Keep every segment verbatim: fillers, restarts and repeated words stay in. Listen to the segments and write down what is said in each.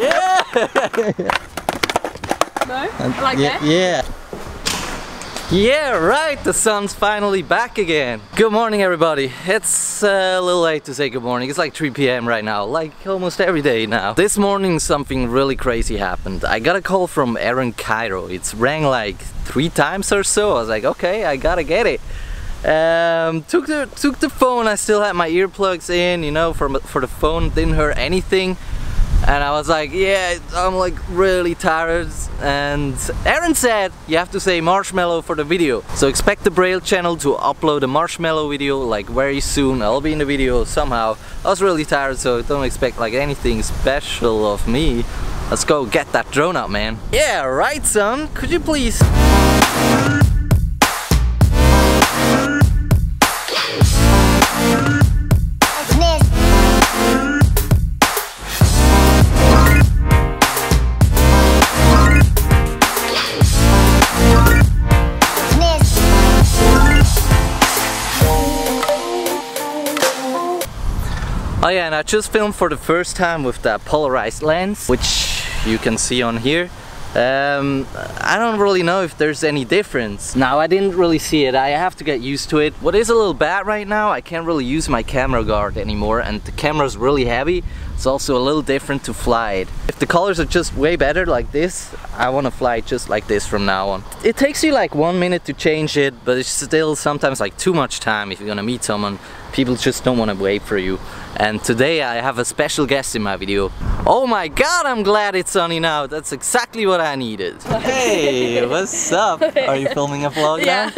Yeah! No? And like yeah, that? Yeah. Yeah, right, the sun's finally back again. Good morning, everybody. It's uh, a little late to say good morning. It's like three p m right now, like almost every day now. This morning something really crazy happened. I got a call from Aaron Cairo. It's rang like three times or so. I was like, okay, I gotta get it. Um, took the, took the phone. I still had my earplugs in, you know, for, for the phone. Didn't hear anything. And I was like, yeah, I'm like really tired. And Aaron said, you have to say marshmallow for the video. So expect the Braille channel to upload a marshmallow video like very soon. I'll be in the video somehow. I was really tired, so don't expect like anything special of me. Let's go get that drone up, man. Yeah, right, son. Could you please? Oh yeah, and I just filmed for the first time with that polarized lens, which you can see on here. Um, I don't really know if there's any difference. Now, I didn't really see it. I have to get used to it. What is a little bad right now, I can't really use my camera guard anymore, and the camera's really heavy. It's also a little different to fly it. If the colors are just way better like this, I want to fly just like this from now on. It takes you like one minute to change it, but it's still sometimes like too much time if you're gonna meet someone. People just don't want to wait for you. And today I have a special guest in my video. Oh my god, I'm glad it's sunny out. That's exactly what I needed. Hey, what's up? Are you filming a vlog yeah.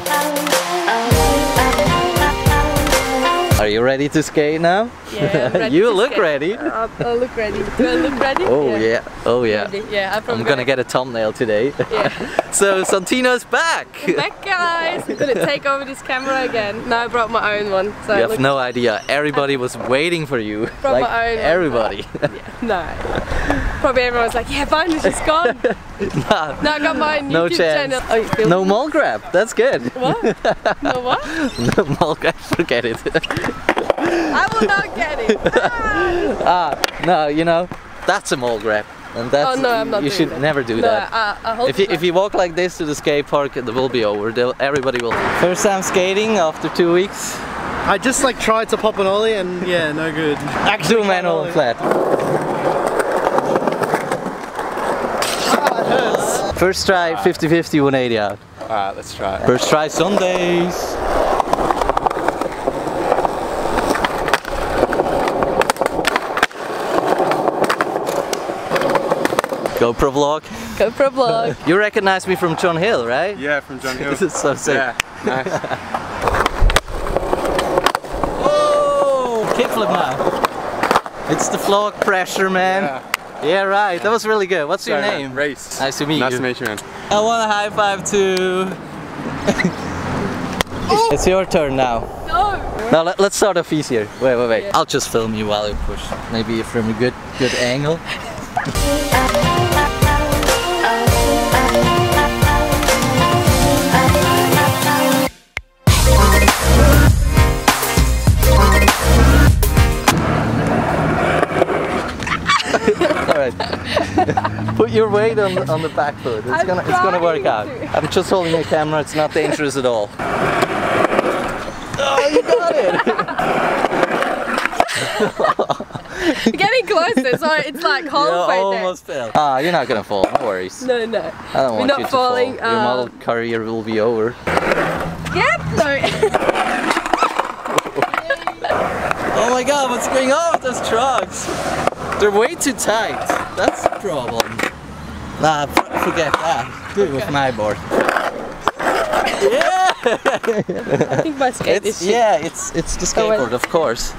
now? Are you ready to skate now? Yeah, you look skate. ready. Uh, I look ready. Do I look ready? Oh yeah. yeah. Oh yeah. Ready. Yeah, I'm, I'm gonna get a thumbnail today. Yeah. So Santina's back. I'm back, guys. I'm gonna take over this camera again. No, I brought my own one. So you have no idea. Everybody was waiting for you. Brought like my own. Everybody. One. Yeah. No. Probably everyone was like, yeah, finally she's gone. nah, no, I got my YouTube no channel. Oh, no mall grab. That's good. What? No what? No mall grab. Forget it. I will not get it. Ah. ah, no, you know, that's a mall grab, and that's oh, no, I'm not you should that. never do no, that. I, I if you if you walk like this to the skate park, it will be over. They'll, everybody will. First time skating after two weeks. I just like tried to pop an ollie, and yeah, no good. Actually, do manual and flat. Ah, it hurts. First try, fifty fifty, one eighty out. All right, let's try it. First try Sundays. GoPro vlog. GoPro vlog. You recognize me from John Hill, right? Yeah, from John Hill. This is so sick. Yeah, nice. Oh, kickflip now. It's the vlog pressure, man. Yeah. yeah, right. That was really good. What's Sorry, your name? Man. Reis. Nice to meet nice you. Nice to meet you, man. I want a high five too. oh. It's your turn now. No. Now let, let's start off easier. Wait, wait, wait. Yeah. I'll just film you while you push. Maybe from a good, good angle. Put your weight on the, on the back foot. It's I'm gonna it's gonna work out. To. I'm just holding a camera. It's not dangerous at all. Oh, you got it! Getting closer, so it's like halfway there. Almost fell. Ah, you're not gonna fall. No worries. No, no. I don't We're want not you to falling, fall. Your um, model career will be over. Yep. No. Oh my God! What's going on with those trucks? They're way too tight. That's the problem. Nah, forget that. Do it okay. with my board. Yeah! I think my skateboard is Yeah, it's it's the skateboard, of course.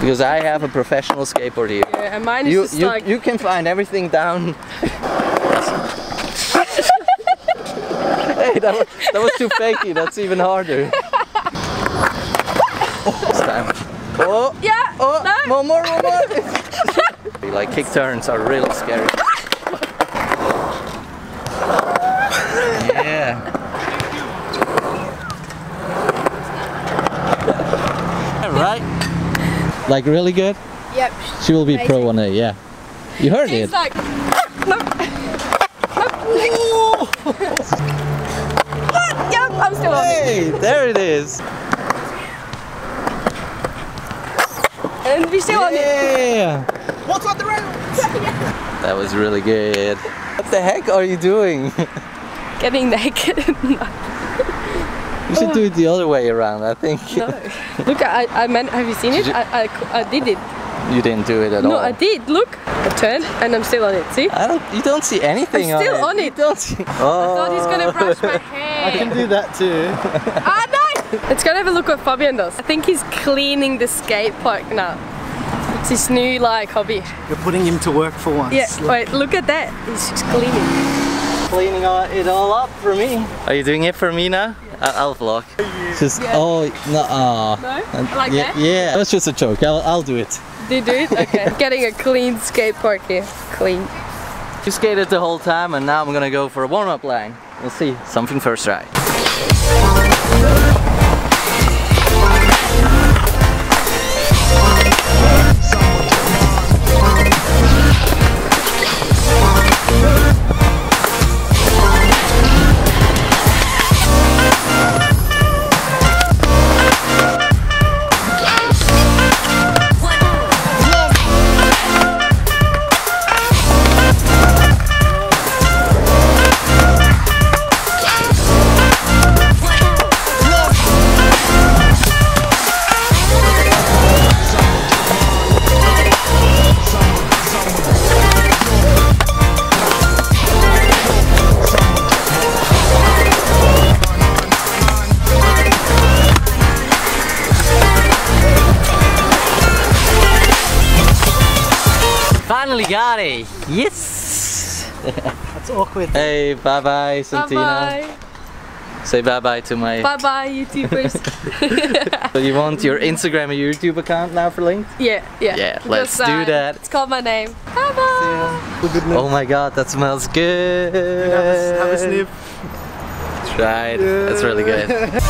Because I have a professional skateboard here. Yeah, and mine is you, just you, like... You can find everything down... Hey, that was, that was too fakey. That's even harder. Oh, it's time. Oh! Yeah! Oh! No. More, more, more, more! Like kick turns are really scary. yeah. right? Like really good? Yep. She will be amazing. Pro one day, yeah. You heard She's it. Like, no. No. What? Yep, I'm still hey, on it. There it is. And we still yeah. on it. Yeah. What's on the road? That was really good. What the heck are you doing? Getting naked. You should do it the other way around, I think. No. Look, I, I meant, have you seen it? You I, I, I did it. You didn't do it at no, all. No, I did. Look, I turned and I'm still on it. See? I don't. You don't see anything. I'm still on it. On it. Don't see. Oh. I thought he's gonna brush my hair. I can do that too. Ah no! Let's go and have a look what Fabian does. I think he's cleaning the skate park now. It's his new like hobby. You're putting him to work for once. Yeah. Look. Wait, look at that. He's just cleaning. Cleaning it all up for me. Are you doing it for me now? Yeah. I'll vlog. Just yeah. oh no. Oh. No? Like yeah, that? Yeah. That's just a joke. I'll I'll do it. Do you do it? Okay. Getting a clean skate park here. Clean. You skated the whole time, and now I'm gonna go for a warm-up line. We'll see. Something first try. Finally got it! Yes! That's awkward. Hey, bye bye, Santina. Bye bye. Say bye bye to my. Bye bye, YouTubers. So, you want your Instagram and YouTube account now for linked? Yeah, yeah. Yeah, let's Just, do uh, that. It's called my name. Bye bye! Oh my god, that smells good! Have a, have a sniff. Try it. Yeah. That's really good.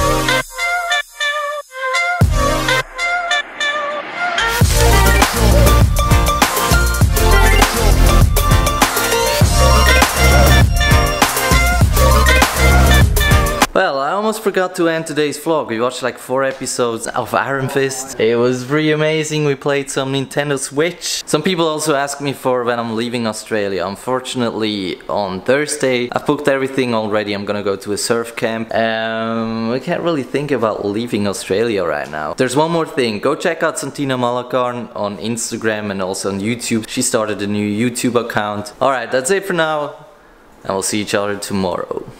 Well, I almost forgot to end today's vlog. We watched like four episodes of Iron Fist. It was pretty amazing. We played some Nintendo Switch. Some people also asked me for when I'm leaving Australia. Unfortunately, on Thursday, I've booked everything already. I'm gonna go to a surf camp. Um, I can't really think about leaving Australia right now. There's one more thing. Go check out Santina Malacarne on Instagram and also on YouTube. She started a new YouTube account. Alright, that's it for now. And we'll see each other tomorrow.